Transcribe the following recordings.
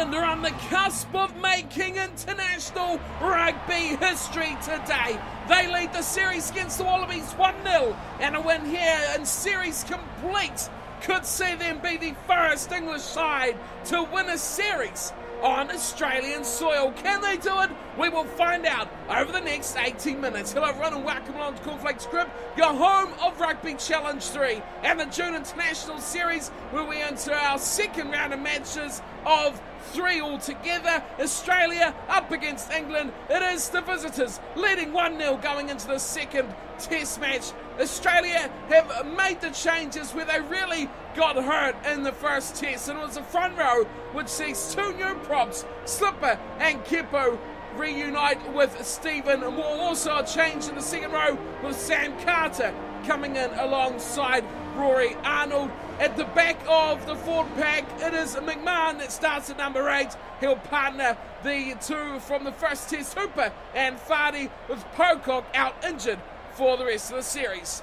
England are on the cusp of making international rugby history today. They lead the series against the Wallabies 1-0, and a win here and series complete could see them be the first English side to win a series on Australian soil. Can they do it? We will find out over the next 80 minutes. Hello everyone and welcome along to Cornflakes Crib, your home of Rugby Challenge 3 and the June International Series, where we enter our second round of matches of three altogether. Australia up against England. It is the visitors leading 1-0 going into the second test match. Australia have made the changes where they really got hurt in the first test, and it was the front row which sees two new props, Slipper and Kepo, reunite with Stephen Moore. Also a change in the second row with Sam Carter coming in alongside Rory Arnold. At the back of the forward pack, it is McMahon that starts at number 8. He'll partner the two from the first test, Hooper and Fardy, with Pocock out injured for the rest of the series.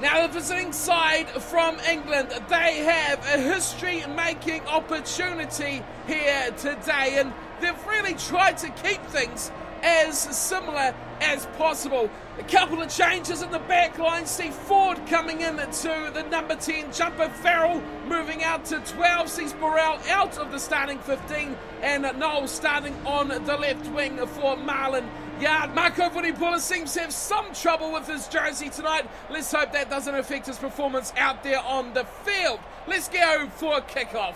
Now the visiting side from England, they have a history-making opportunity here today, and they've really tried to keep things as similar as possible. A couple of changes in the back line. See Ford coming in to the number 10 jumper, Farrell moving out to 12, sees Burrell out of the starting 15, and Noel starting on the left wing for Marlon Yard. Marco Vunipula seems to have some trouble with his jersey tonight. Let's hope that doesn't affect his performance out there on the field. Let's go for kickoff.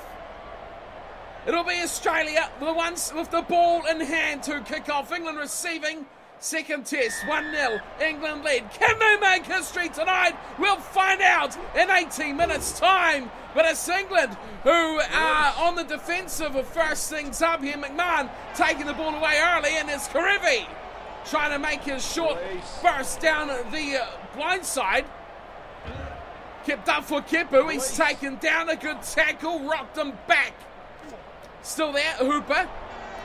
It'll be Australia, the ones with the ball in hand, to kick off. England receiving. Second test, 1-0, England lead. Can they make history tonight? We'll find out in 18 minutes' time. But it's England who are on the defensive of first things up here. McMahon taking the ball away early, and it's Karevi trying to make his short burst down the blind side. Kept up for Kepu. He's taken down. A good tackle, rocked him back. Still there, Hooper.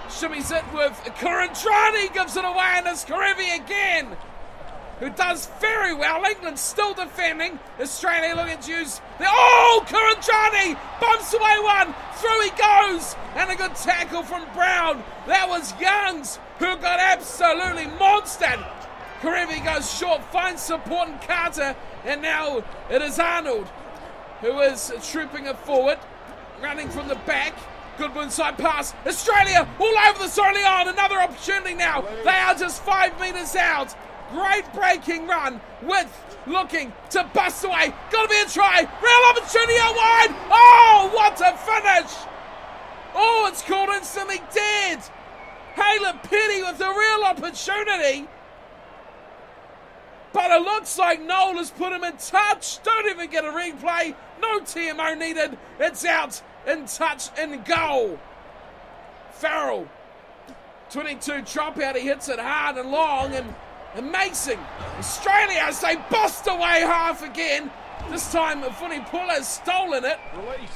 Shimmies it with Kurantrani, gives it away, and it's Karevi again, who does very well. England still defending. Australia looking to use the... Oh! Kurantrani bumps away one. Through he goes. And a good tackle from Brown. That was Youngs, who got absolutely monstered. Karevi goes short, finds support in Carter. And now it is Arnold, who is trooping it forward, running from the back. Good inside pass. Australia all over the zone. Another opportunity now. They are just 5 metres out. Great breaking run with looking to bust away. Got to be a try. Real opportunity out wide. Oh, what a finish. Oh, it's called instantly dead. Hayley Petty with a real opportunity. But it looks like Noel has put him in touch. Don't even get a replay. No TMO needed. It's out. In touch and goal. Farrell, 22 dropout. He hits it hard and long and amazing. Australia as they bust away half again. This time Vunipula has stolen it. Release.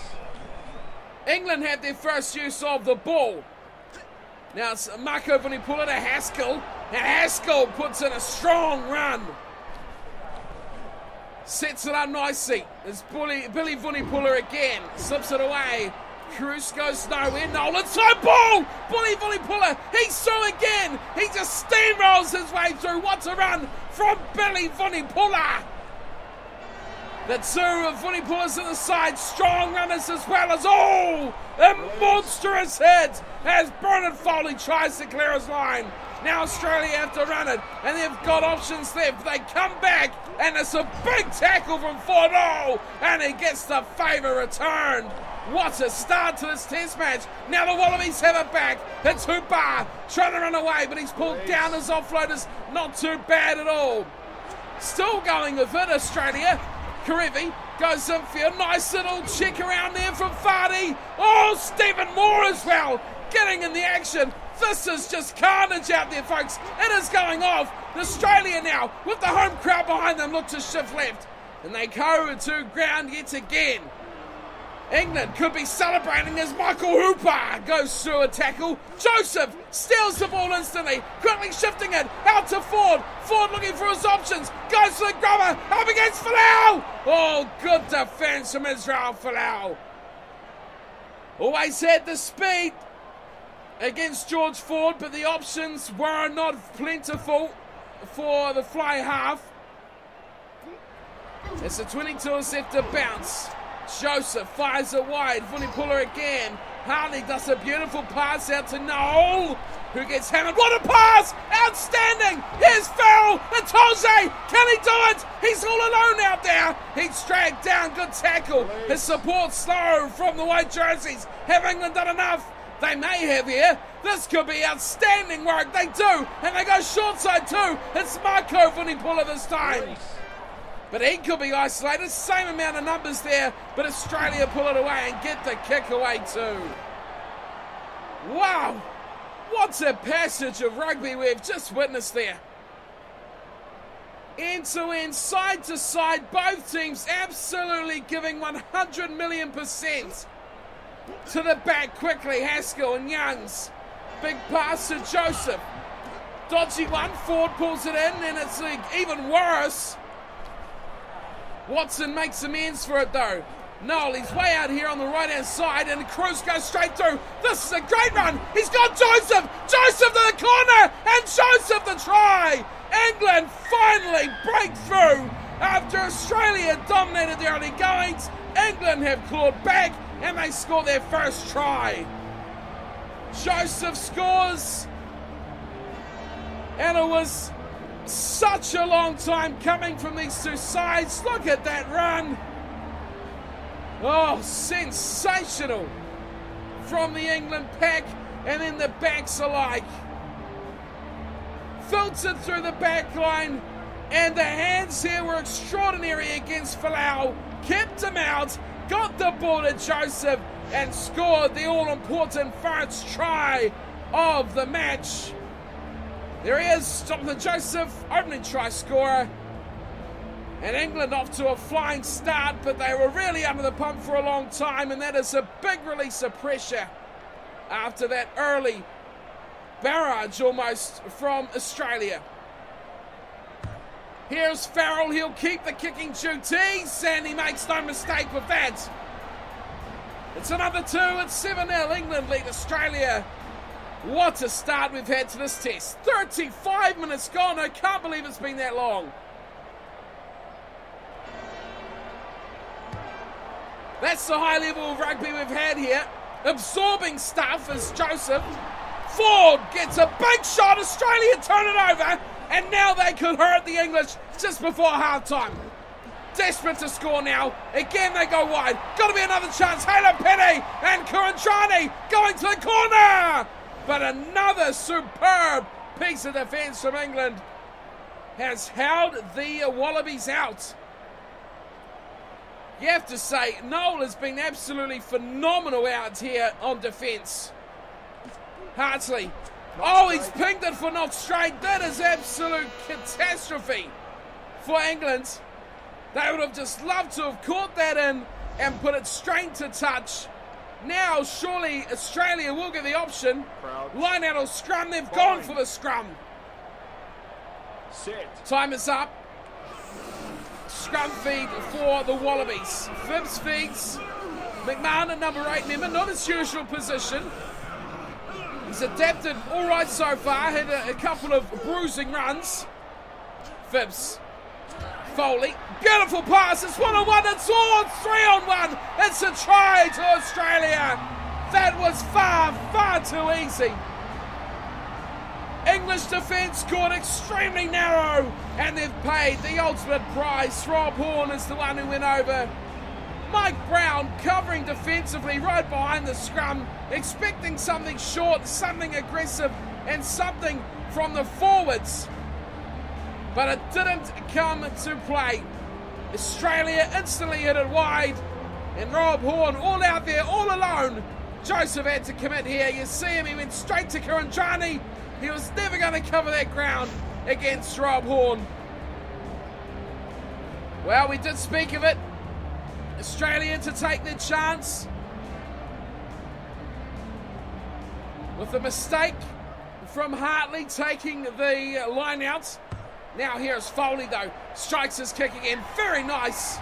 England had their first use of the ball. Now it's Marco Vunipula to Haskell, and Haskell puts in a strong run. Sets it up nicely. It's Billy Vunipula again. Slips it away. Cruz goes nowhere. Noel inside ball! Billy Vunipula. He's through again. He just steamrolls his way through. What a run from Billy Vunipula. The two of Vunipulas in the side. Strong runners as well as all. A monstrous hit as Bernard Foley tries to clear his line. Now Australia have to run it, and they've got options left. They come back, and it's a big tackle from Ford, and he gets the favour returned. What a start to this test match. Now the Wallabies have it back. It's Hooper trying to run away, but he's pulled down. His offload is not too bad at all. Still going with it, Australia. Karevi goes in for a nice little check around there from Fardy. Oh, Stephen Moore as well, getting in the action. This is just carnage out there, folks. It is going off. Australia now, with the home crowd behind them, look to shift left. And they go to ground yet again. England could be celebrating as Michael Hooper goes through a tackle. Joseph steals the ball instantly, quickly shifting it out to Ford. Ford looking for his options. Goes to the grubber, up against Folau. Oh, good defence from Israel Folau. Oh, I said the speed against George Ford, but the options were not plentiful for the fly half. It's a 22 set to bounce. Joseph fires it wide. Vunipola again. Harley does a beautiful pass out to Noel, who gets hammered. What a pass! Outstanding! Here's Farrell. It's Jose. Can he do it? He's all alone out there. He's dragged down. Good tackle. His support slow from the white jerseys. Have England done enough? They may have here. This could be outstanding work. They do. And they go short side too. It's Marco Vunipola this time. But he could be isolated, same amount of numbers there, but Australia pull it away and get the kick away too. Wow, what a passage of rugby we've just witnessed there. End to end, side to side, both teams absolutely giving 100,000,000% to the back quickly, Haskell and Youngs. Big pass to Joseph. Dodgy one, Ford pulls it in, and it's even worse. Watson makes amends for it though. Noel, he's way out here on the right hand side and Cruz goes straight through. This is a great run. He's got Joseph. Joseph to the corner and Joseph the try. England finally break through after Australia dominated the early goings. England have clawed back and they score their first try. Joseph scores and it was such a long time coming from these two sides. Look at that run. Oh, sensational from the England pack and then the backs alike. Filtered through the back line and the hands here were extraordinary against Falau. Kept him out, got the ball to Joseph and scored the all-important first try of the match. There he is, Jonathan Joseph, opening try scorer. And England off to a flying start, but they were really under the pump for a long time, and that is a big release of pressure after that early barrage almost from Australia. Here's Farrell, he'll keep the kicking duties, and he makes no mistake with that. It's another two, it's 7-0, England lead Australia. What a start we've had to this test. 35 minutes gone. I can't believe it's been that long. That's the high level of rugby we've had here. Absorbing stuff as Joseph. Ford gets a big shot. Australia turn it over. And now they could hurt the English just before halftime. Desperate to score now. Again, they go wide. Got to be another chance. Halo Penny and Kurandrani going to the corner. But another superb piece of defence from England has held the Wallabies out. You have to say, Noel has been absolutely phenomenal out here on defence. Hartley. Oh, he's pinged it for not straight. That is absolute catastrophe for England. They would have just loved to have caught that in and put it straight to touch. Now, surely Australia will get the option. Line out or scrum. They've gone for the scrum. Set. Time is up. Scrum feed for the Wallabies. Phipps feeds. McMahon at number 8 member. Not his usual position. He's adapted all right so far. Had a couple of bruising runs. Phipps. Foley, beautiful pass, it's 1-on-1, it's all 3-on-1, it's a try to Australia. That was far, far too easy. English defence caught extremely narrow, and they've paid the ultimate price. Rob Horn is the one who went over. Mike Brown covering defensively right behind the scrum, expecting something short, something aggressive, and something from the forwards. But it didn't come to play. Australia instantly hit it wide. And Rob Horn all out there, all alone. Joseph had to commit here. You see him, he went straight to Kurandrani. He was never going to cover that ground against Rob Horn. Well, we did speak of it. Australia to take their chance. With a mistake from Hartley taking the line out. Now here's Foley though, strikes his kick again, very nice.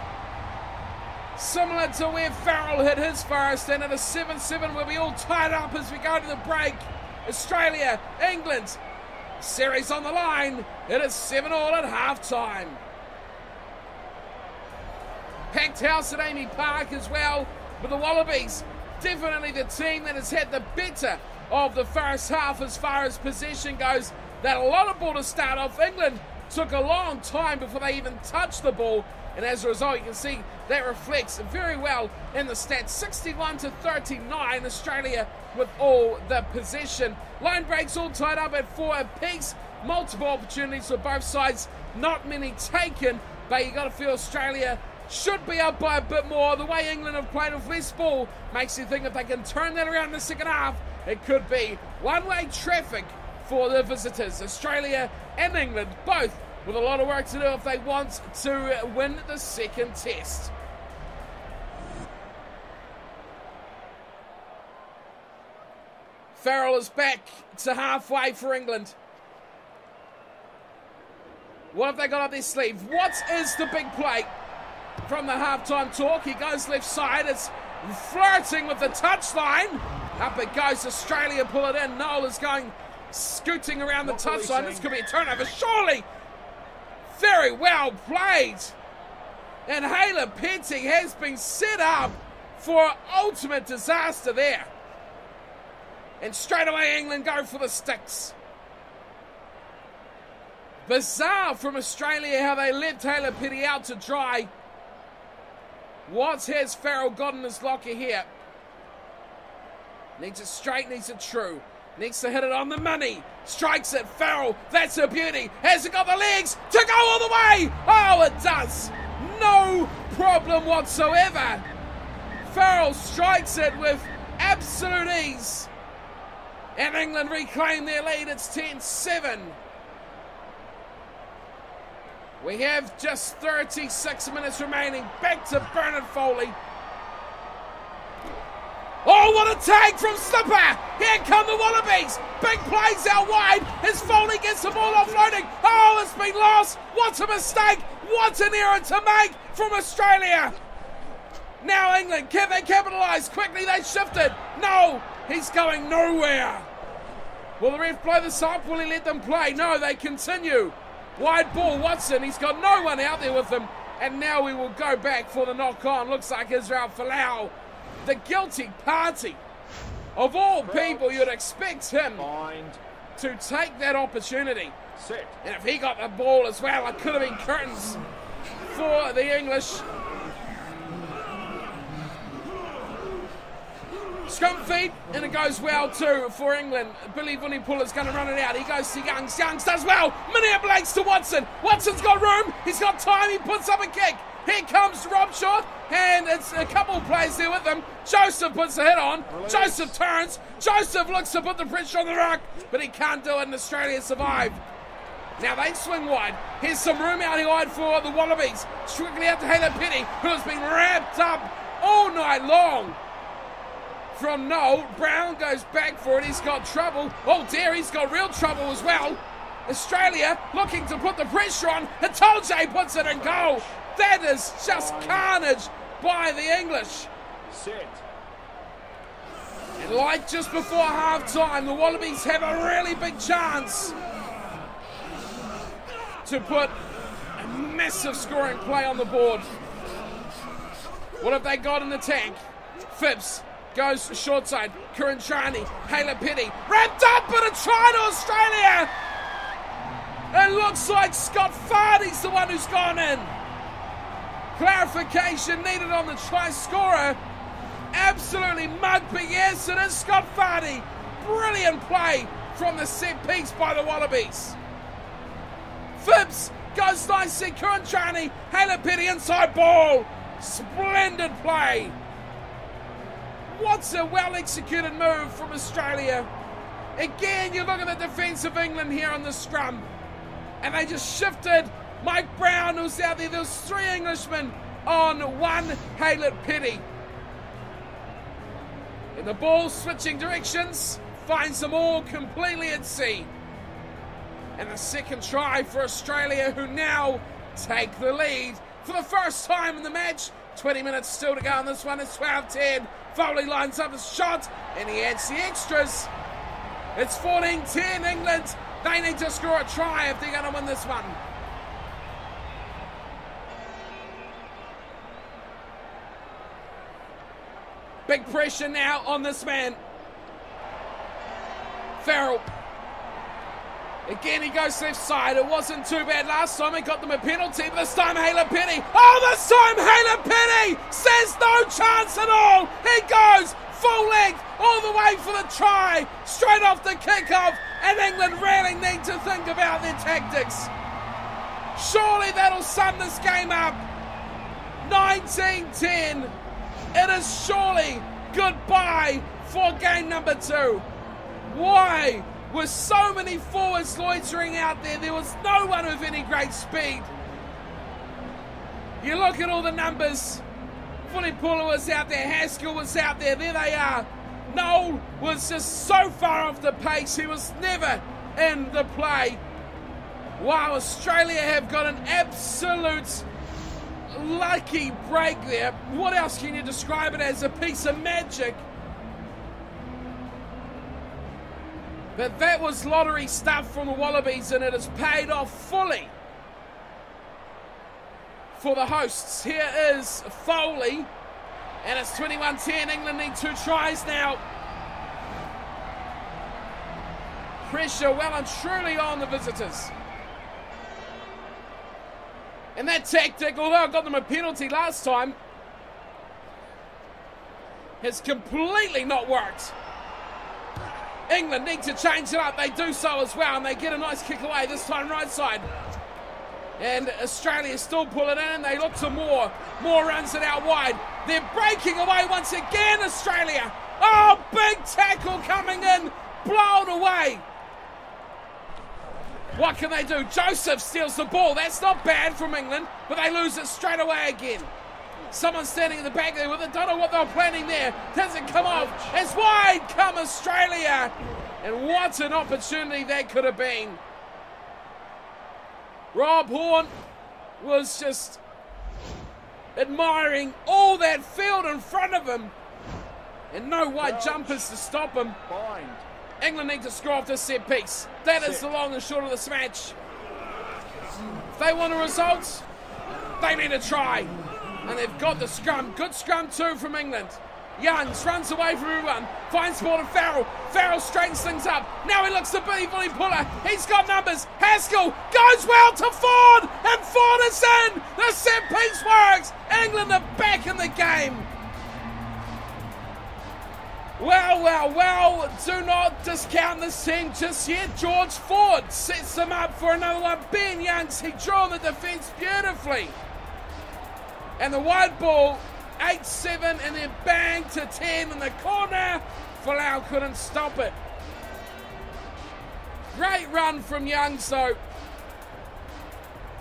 similar to where Farrell hit his forest, and at a 7-7 we'll be all tied up as we go to the break. Australia, England, series on the line. It is 7-all at halftime. Packed house at AAMI Park as well, but the Wallabies definitely the team that has had the better of the first half as far as possession goes. That a lot of ball to start off. England took a long time before they even touched the ball, and as a result you can see that reflects very well in the stats. 61-39 Australia with all the possession. Line breaks all tied up at 4 apiece. Multiple opportunities for both sides, not many taken, but you got to feel Australia should be up by a bit more. The way England have played with less ball makes you think if they can turn that around in the second half, it could be one-way traffic for the visitors. Australia and England both with a lot of work to do if they want to win the second test. Farrell is back to halfway for England. What have they got up their sleeve? What is the big play from the halftime talk? He goes left side. It's flirting with the touchline. Up it goes. Australia pull it in. Noel is going scooting around the touchline. This could be a turnover, surely. Very well played. And Hala Petty has been set up for ultimate disaster there. And straight away England go for the sticks. Bizarre from Australia how they left Hala Petty out to dry. What has Farrell got in his locker here? Needs it straight, needs it true. Needs to hit it on the money. Strikes it, Farrell. That's a beauty. Has it got the legs to go all the way? Oh, it does. No problem whatsoever. Farrell strikes it with absolute ease. And England reclaim their lead. It's 10-7. We have just 36 minutes remaining. Back to Bernard Foley. Oh, what a tag from Slipper! Here come the Wallabies! Big plays out wide as Foley gets the ball offloading. Oh, it's been lost! What a mistake! What an error to make from Australia! Now England, can they capitalise? Quickly they shifted. No, he's going nowhere. Will the ref blow this up? Will he let them play? No, they continue. Wide ball, Watson. He's got no one out there with him. And now we will go back for the knock-on. Looks like Israel Folau, the guilty party. Of all people, you'd expect him to take that opportunity. And if he got the ball as well, it could have been curtains for the English. Scrum feed, and it goes well too for England. Billy Vunipool is going to run it out. He goes to Youngs. Youngs does well. Minear Blakes to Watson. Watson's got room. He's got time. He puts up a kick. Here comes Robshaw, and it's a couple of plays there with them. Joseph puts the hit on. Release. Joseph turns. Joseph looks to put the pressure on the ruck, but he can't do it, and Australia survive. Now they swing wide. Here's some room out wide for the Wallabies. Strictly out to Hala Petty, who has been wrapped up all night long. From Noel, Brown goes back for it. He's got trouble. Oh dear, he's got real trouble as well. Australia looking to put the pressure on. Itoje puts it in goal. That is just carnage by the English. And like just before halftime, the Wallabies have a really big chance to put a massive scoring play on the board. What have they got in the tank? Phipps goes short side. Kurinchani, Hala Petty, wrapped up, but a try to Australia. It looks like Scott Fardy's the one who's gone in. Clarification needed on the try scorer. Absolutely mugged, but yes, it is Scott Fardy. Brilliant play from the set piece by the Wallabies. Phipps goes nicely. Kurinchani, Hala Petty, inside ball. Splendid play. What's a well-executed move from Australia. Again, you look at the defence of England here on the scrum. And they just shifted Mike Brown, who's out there. There's 3 Englishmen on 1 Hala Petty. And the ball switching directions finds them all completely at sea. And a second try for Australia, who now take the lead for the first time in the match. 20 minutes still to go on this one. It's 12-10. Foley lines up his shot, and he adds the extras. It's 14-10 England. They need to score a try if they're going to win this one. Big pressure now on this man. Farrell. Again, he goes left side. It wasn't too bad last time. He got them a penalty, but this time Haylor Penny. Oh, this time Haylor Penny says no chance at all. He goes full length all the way for the try. Straight off the kickoff, and England really need to think about their tactics. Surely that'll sum this game up. 19-10. It is surely goodbye for game number 2. Why? With so many forwards loitering out there, there was no one with any great speed. You look at all the numbers. Fulipula was out there, Haskell was out there, there they are. Noel was just so far off the pace, he was never in the play. Wow, Australia have got an absolute lucky break there. What else can you describe it as? A piece of magic. But that was lottery stuff from the Wallabies, and it has paid off fully for the hosts. Here is Foley, and it's 21-10. England need 2 tries now. Pressure well and truly on the visitors. And that tactic, although it got them a penalty last time, has completely not worked. England need to change it up. They do so as well, and they get a nice kick away, this time right side. And Australia still pull it in, and they look to Moore. Moore runs it out wide. They're breaking away once again, Australia. Oh, big tackle coming in, blown away. What can they do? Joseph steals the ball. That's not bad from England, but they lose it straight away again. Someone standing in the back there with it. Don't know what they're planning there. Doesn't come off. It's wide. Come Australia. And what an opportunity that could have been. Rob Horn was just admiring all that field in front of him. And no wide jumpers to stop him. England need to score off this set piece. That is the long and short of this match. If they want a result, they need a try. And they've got the scrum. Good scrum too from England. Youngs runs away from everyone. Finds ball to Farrell. Farrell straightens things up. Now he looks to Billy Puller. He's got numbers. Haskell goes well to Ford. And Ford is in. The set piece works. England are back in the game. Well, well, well. Do not discount this team just yet. George Ford sets them up for another one. Ben Youngs, he drew on the defence beautifully. And the wide ball, 8-7, and then bang to 10 in the corner. Falau couldn't stop it. Great run from Youngs, though.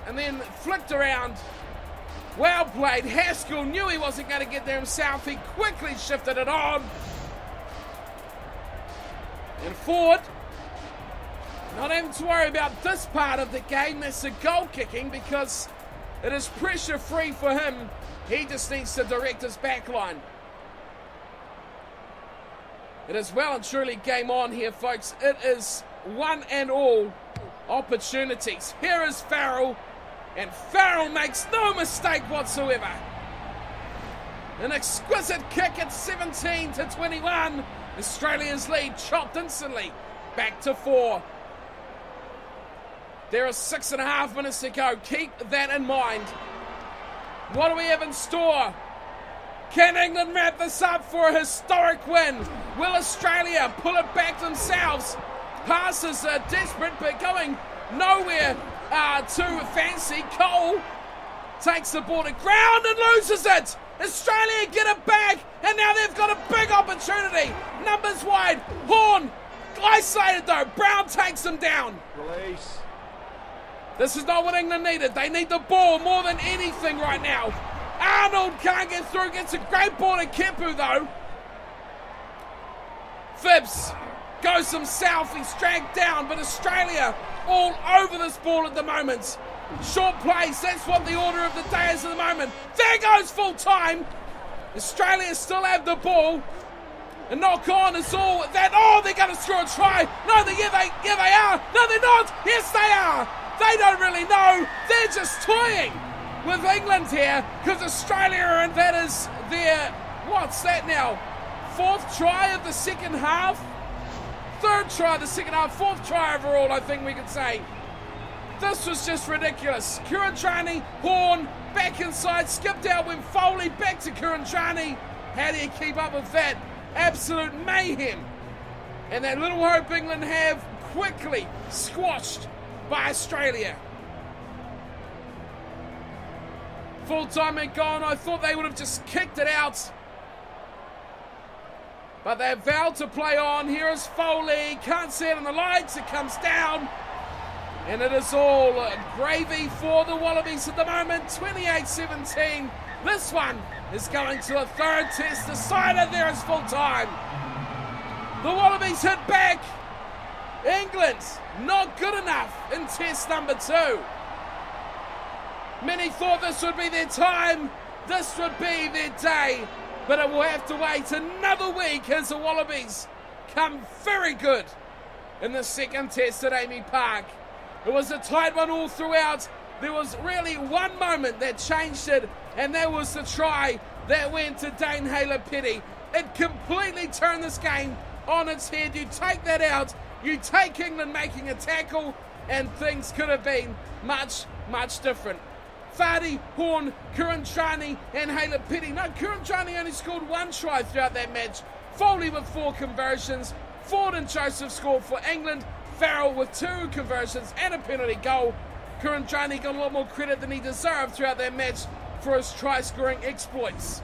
And then flicked around. Well played. Haskell knew he wasn't going to get there himself. He quickly shifted it on. And Ford, not having to worry about this part of the game. That's the goal kicking, because it is pressure free for him. He just needs to direct his back line. It is well and truly game on here, folks. It is one and all opportunities. Here is Farrell, and Farrell makes no mistake whatsoever. An exquisite kick at 17-21. Australia's lead chopped instantly back to 4. There are 6.5 minutes to go. Keep that in mind. What do we have in store? Can England wrap this up for a historic win? Will Australia pull it back themselves? Passes are desperate, but going nowhere too fancy. Cole takes the ball to ground and loses it. Australia get it back, and now they've got a big opportunity. Numbers wide. Horn isolated though. Brown takes him down. Release. This is not what England needed. They need the ball more than anything right now. Arnold can't get through. Gets a great ball to Kempu, though. Phipps goes himself. He's dragged down, but Australia all over this ball at the moment. Short plays, that's what the order of the day is at the moment. There goes full time. Australia still have the ball. A knock on is all that. Oh, they're going to score a try. No, yeah, they are. No, they're not. Yes, they are. They don't really know. They're just toying with England here because Australia are in. That is their, what's that now? Fourth try of the second half. Third try of the second half. Fourth try overall, I think we could say. This was just ridiculous. Kurandrani, Horn, back inside, skipped out, went Foley, back to Kurandrani. How do you keep up with that? Absolute mayhem. And that little hope England have quickly squashed by Australia. Full time had gone. I thought they would have just kicked it out. But they have vowed to play on. Here is Foley. Can't see it in the lights. It comes down. And it is all gravy for the Wallabies at the moment. 28-17. This one is going to the third test decider. There is full time. The Wallabies hit back. England not good enough in test number 2. Many thought this would be their time. This would be their day. But it will have to wait another week as the Wallabies come very good in the second test at AAMI Park. It was a tight one all throughout. There was really one moment that changed it, and that was the try that went to Dane Halepetti. It completely turned this game on its head. You take that out, you take England making a tackle, and things could have been much, much different. Vardy, Horn, Kurandrani and Halepetti. No, Kurandrani only scored one try throughout that match. Foley with 4 conversions. Ford and Joseph scored for England. Farrell with 2 conversions and a penalty goal. Kurandrani got a lot more credit than he deserved throughout that match for his try-scoring exploits.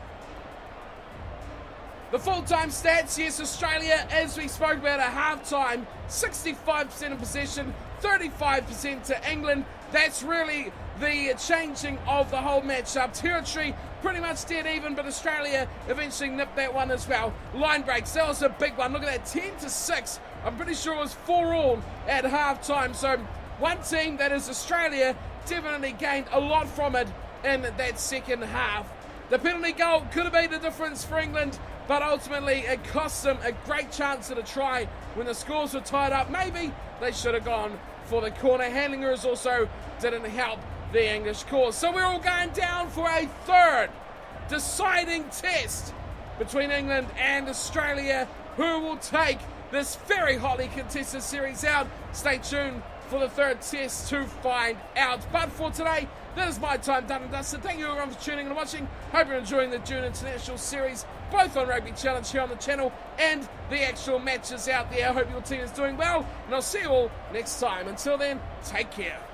The full-time stats, yes, Australia, as we spoke about at half-time, 65% in possession, 35% to England. That's really the changing of the whole matchup. Territory pretty much dead even, but Australia eventually nipped that one as well. Line breaks, that was a big one. Look at that, 10-6. I'm pretty sure it was 4-all at half-time. So one team, that is Australia, definitely gained a lot from it in that second half. The penalty goal could have been the difference for England, but ultimately it cost them a great chance at a try when the scores were tied up. Maybe they should have gone for the corner. Handling errors also didn't help the English cause. So we're all going down for a third deciding test between England and Australia, who will take this very hotly contested series out. Stay tuned for the third test to find out. But for today, that is my time done and dusted. Thank you everyone for tuning and watching. Hope you're enjoying the June International Series, both on Rugby Challenge here on the channel and the actual matches out there. I hope your team is doing well, and I'll see you all next time. Until then, take care.